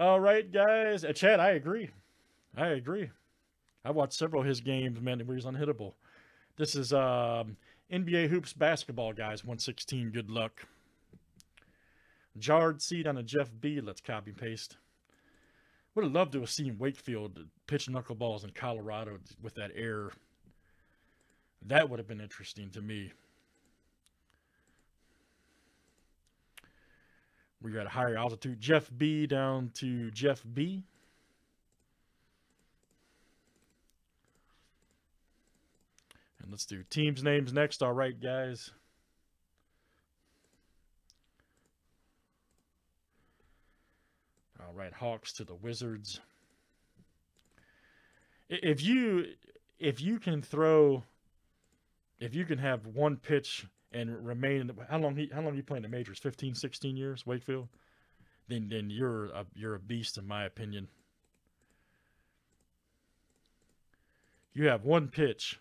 All right, guys. Chad, I agree. I agree. I watched several of his games, man, where he's unhittable. This is NBA Hoops Basketball, guys. 116. Good luck. Jarred seed on a Jeff B. Let's copy and paste. Would have loved to have seen Wakefield pitch knuckleballs in Colorado with that air. That would have been interesting to me. We're at a higher altitude. Jeff B. down to Jeff B. And let's do teams' names next. All right, guys. All right, Hawks to the Wizards. If you can have one pitch and remain in the, how long he played in the majors? 15, 16 years, Wakefield? Then you're a beast, in my opinion. You have one pitch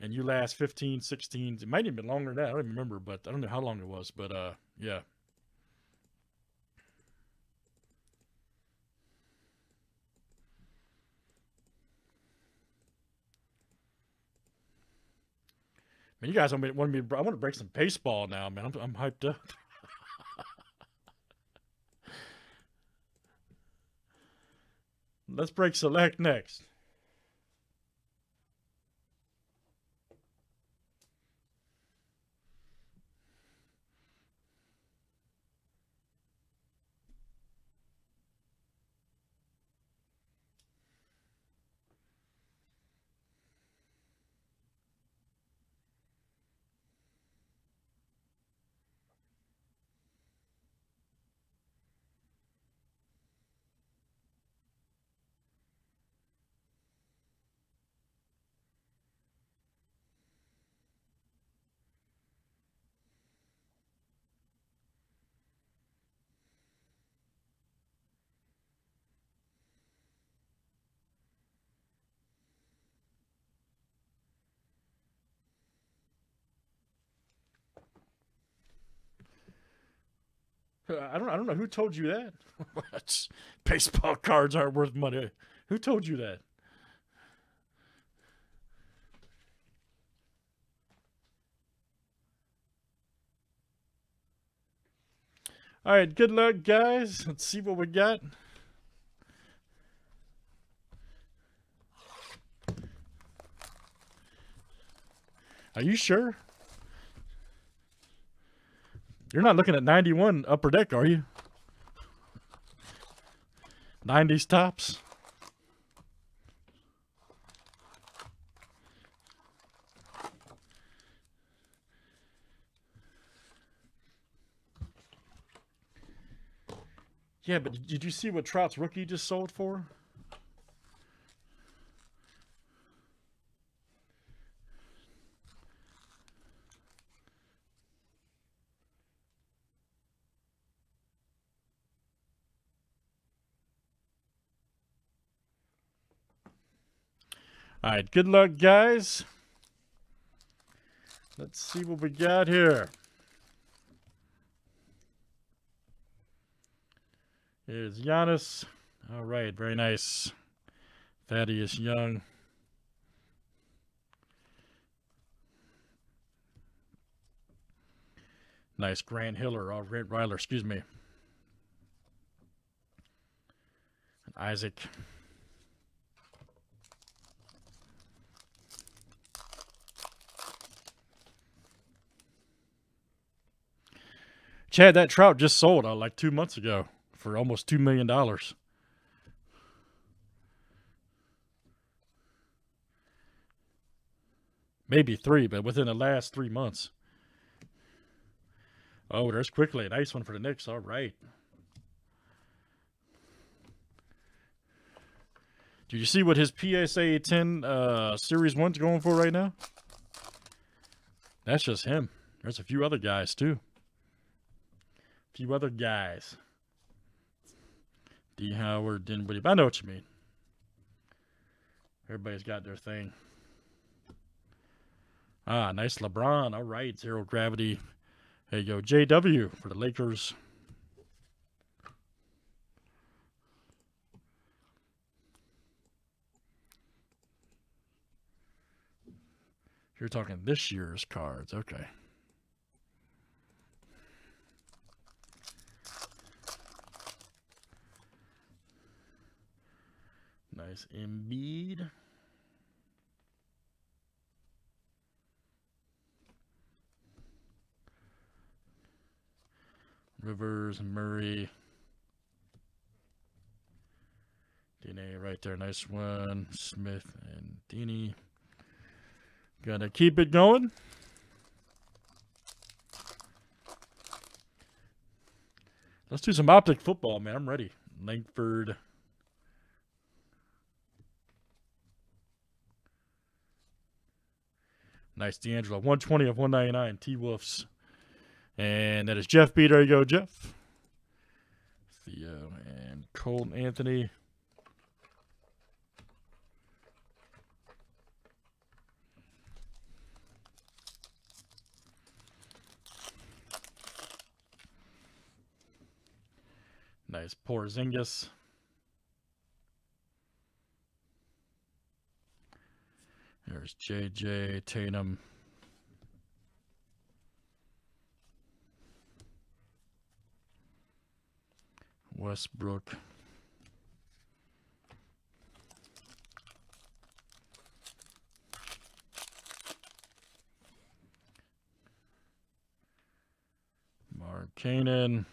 and you last 15, 16, it might have been longer than that. I don't remember, but I don't know how long it was, but yeah. Man, you guys want me to, I want to break some baseball now, man. I'm hyped up. Let's break select next. I don't know who told you that. Baseball cards aren't worth money. Who told you that? All right, good luck, guys. Let's see what we got. Are you sure? You're not looking at 91 Upper Deck, are you? 90s tops. Yeah, but did you see what Trout's rookie just sold for? All right, good luck, guys. Let's see what we got here. Here's Giannis. All right, very nice. Thaddeus Young. Nice Grant Riller, or Grant Riller, excuse me. And Isaac. Chad, that Trout just sold like 2 months ago for almost $2 million. Maybe three, but within the last 3 months. Oh, there's Quickly. Nice one for the Knicks. All right. Do you see what his PSA 10 Series 1's going for right now? That's just him. There's a few other guys, too. Few other guys. D. Howard, Dinwiddie. I know what you mean. Everybody's got their thing. Ah, nice LeBron. All right, zero gravity. There you go. J.W. for the Lakers. You're talking this year's cards. Okay. Nice Embiid. Rivers, Murray. DNA right there. Nice one. Smith and Dini. Gonna keep it going. Let's do some optic football, man. I'm ready. Langford. Nice D'Angelo. 120 of 199. T-Wolves. And that is Jeff B. There you go, Jeff. Theo and Colton Anthony. Nice Porzingis. There's J.J. Tatum. Westbrook. Markkanen.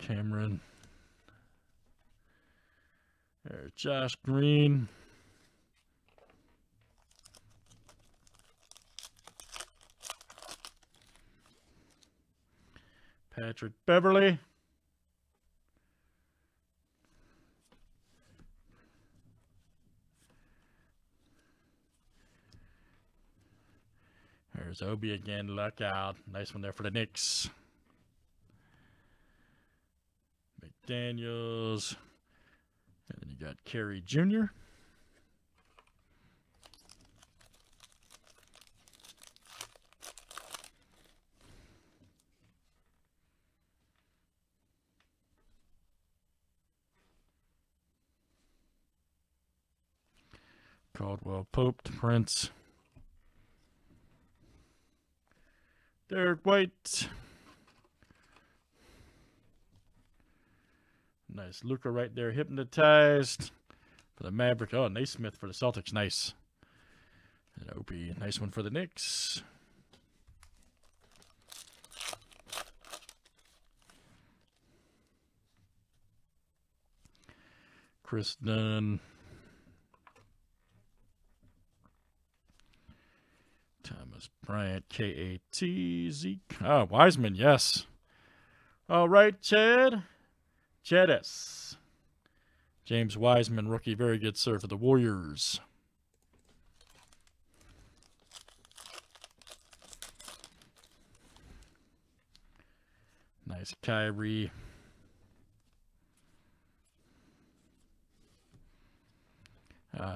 Cameron. There's Josh Green. Patrick Beverly. There's Obi again. Luck out. Nice one there for the Knicks. McDaniels. And then you got Kerry Jr. Caldwell Pope, Prince. Derek White. Nice Luca right there, hypnotized for the Maverick. Oh, Naismith for the Celtics. Nice. And Obi, nice one for the Knicks. Chris Dunn. Thomas Bryant, K-A-T-Z. Ah, Wiseman, yes. All right, Chad. Cheddis. James Wiseman, rookie. Very good, sir, for the Warriors. Nice Kyrie.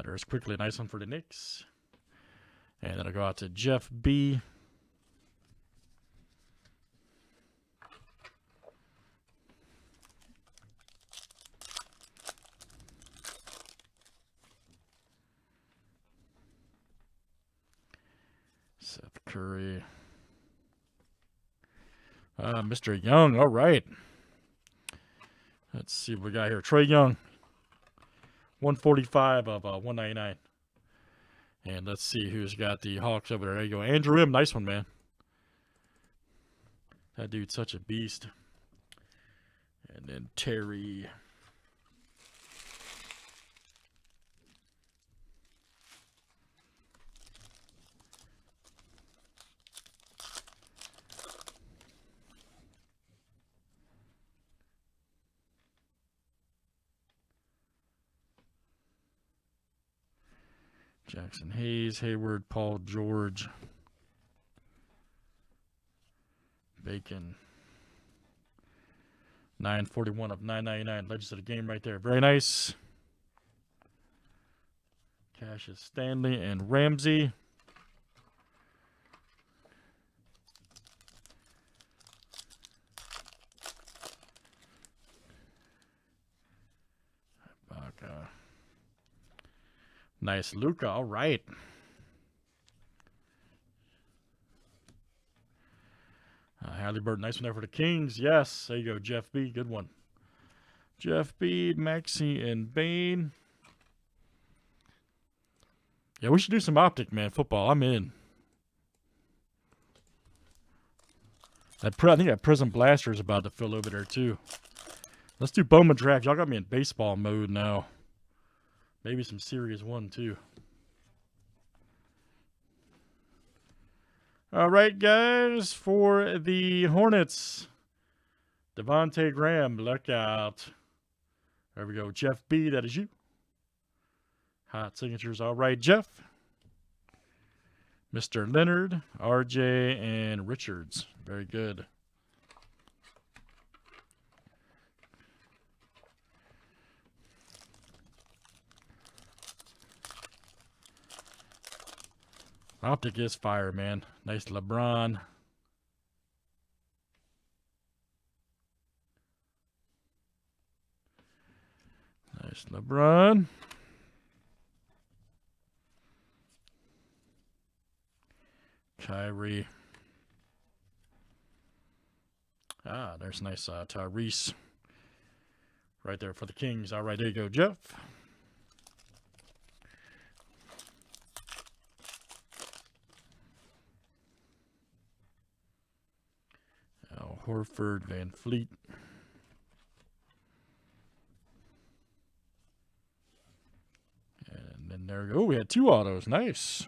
There's quickly. Nice one for the Knicks. And then I'll go out to Jeff B. Seth Curry. Mr. Young. All right. Let's see what we got here. Trae Young. 145 of 199. And let's see who's got the Hawks over there. There you go. Andrew M. Nice one, man. That dude's such a beast. And then Terry. Jackson Hayes, Hayward, Paul George, Bacon, 941 of 999, Legends of the Game right there. Very nice. Cassius Stanley and Ramsey. Nice, Luca. All right. Halliburton, nice one there for the Kings. Yes, there you go, Jeff B. Good one. Jeff B., Maxie, and Bain. Yeah, we should do some optic, man. Football, I'm in. I think that Prism Blaster is about to fill over there, too. Let's do Bowman Draft. Y'all got me in baseball mode now. Maybe some Series 1, too. All right, guys. For the Hornets, Devontae Graham, look out. There we go. Jeff B., that is you. Hot signatures. All right, Jeff. Mr. Leonard, RJ, and Richards. Very good. Optic is fire, man. Nice LeBron. Nice LeBron. Kyrie. Ah, there's nice Tyrese right there for the Kings. All right, there you go, Jeff. Al Horford, Van Fleet. And then there we go. We had two autos. Nice.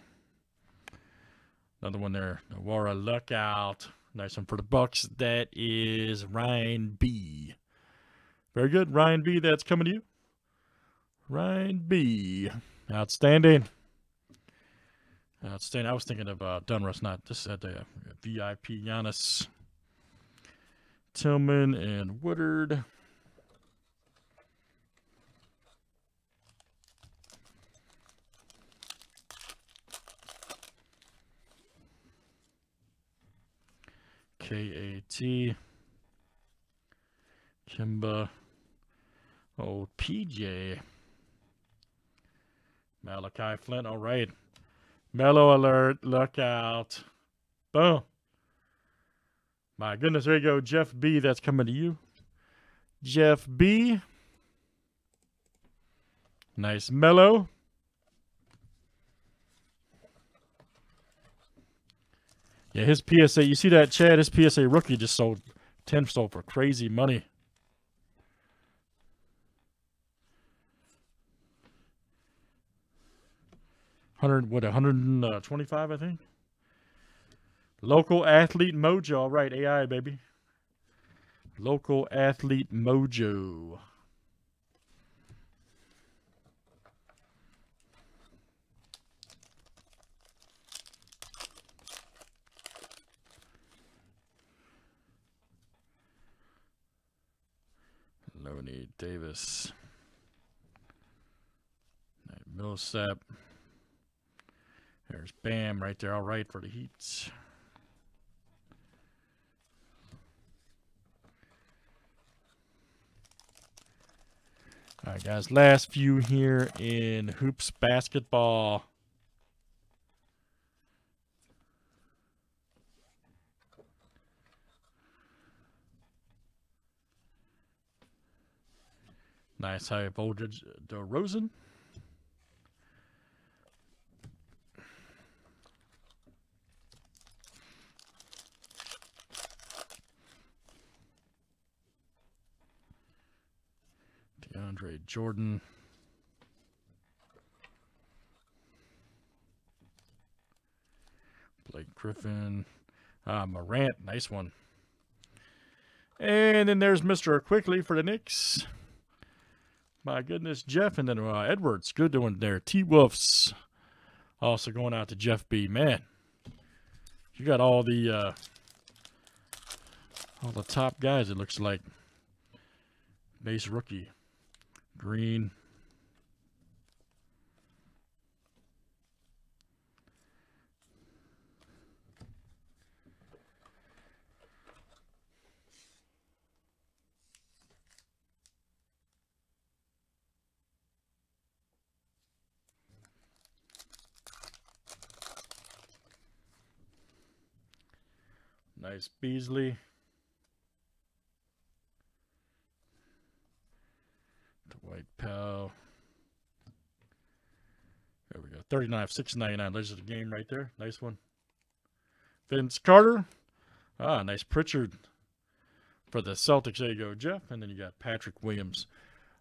Another one there. Nawara, luck out. Nice one for the Bucks. That is Ryan B. Very good, Ryan B. That's coming to you. Ryan B. Outstanding. Outstanding. I was thinking of Dunruss, not this at the VIP Giannis. Tillman and Woodard. K.A.T. Kimba. Old P.J. Malachi Flint. All right. Mellow alert. Look out. Boom. My goodness. There you go. Jeff B. That's coming to you. Jeff B. Nice mellow. Yeah, his PSA, you see that, Chad? His PSA rookie just sold 10 sold for crazy money. $125, I think. Local Athlete Mojo. All right, AI, baby. Local Athlete Mojo. Lonnie Davis, Millsap. There's Bam right there. All right for the Heat. All right, guys. Last few here in hoops basketball. Nice high voltage DeRozan. DeAndre Jordan. Blake Griffin. Morant, nice one. And then there's Mr. Quickly for the Knicks. My goodness, Jeff, and then Edwards. Good doing there. T-Wolves also going out to Jeff B. Man, you got all the top guys, it looks like. Base rookie. Green. Nice Beasley. Dwight Powell. There we go. 39 of 699. There's the game right there. Nice one. Vince Carter. Ah, nice Pritchard for the Celtics. There you go, Jeff. And then you got Patrick Williams.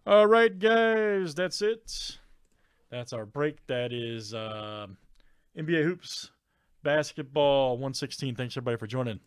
All right, guys. That's it. That's our break. That is NBA Hoops Basketball 116. Thanks, everybody, for joining.